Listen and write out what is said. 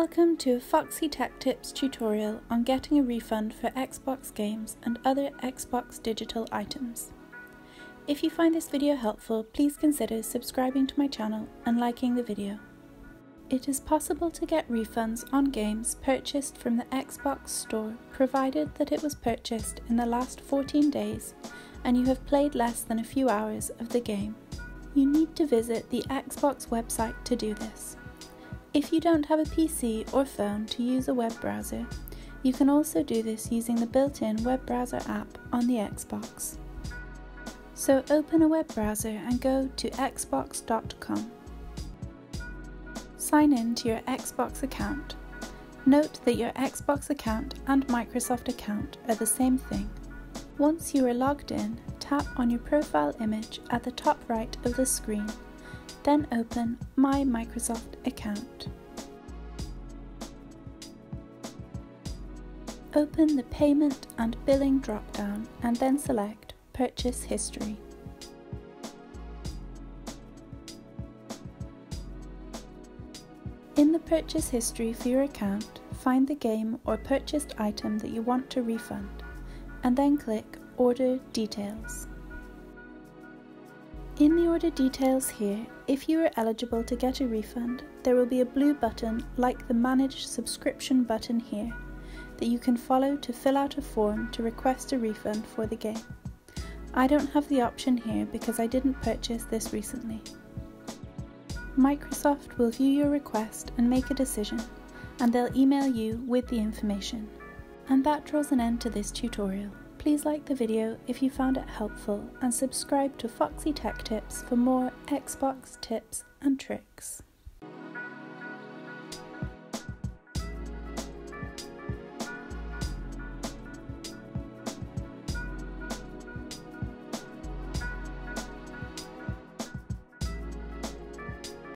Welcome to a Foxy Tech Tips tutorial on getting a refund for Xbox games and other Xbox digital items. If you find this video helpful, please consider subscribing to my channel and liking the video. It is possible to get refunds on games purchased from the Xbox Store provided that it was purchased in the last 14 days and you have played less than a few hours of the game. You need to visit the Xbox website to do this. If you don't have a PC or phone to use a web browser, you can also do this using the built-in web browser app on the Xbox. So open a web browser and go to xbox.com. Sign in to your Xbox account. Note that your Xbox account and Microsoft account are the same thing. Once you are logged in, tap on your profile image at the top right of the screen. Then open My Microsoft Account. Open the Payment and Billing drop-down and then select Purchase History. In the purchase history for your account, find the game or purchased item that you want to refund, and then click Order Details. In the order details here, if you are eligible to get a refund, there will be a blue button like the Manage Subscription button here that you can follow to fill out a form to request a refund for the game. I don't have the option here because I didn't purchase this recently. Microsoft will view your request and make a decision, and they'll email you with the information. And that draws an end to this tutorial. Please like the video if you found it helpful and subscribe to Foxy Tech Tips for more Xbox tips and tricks.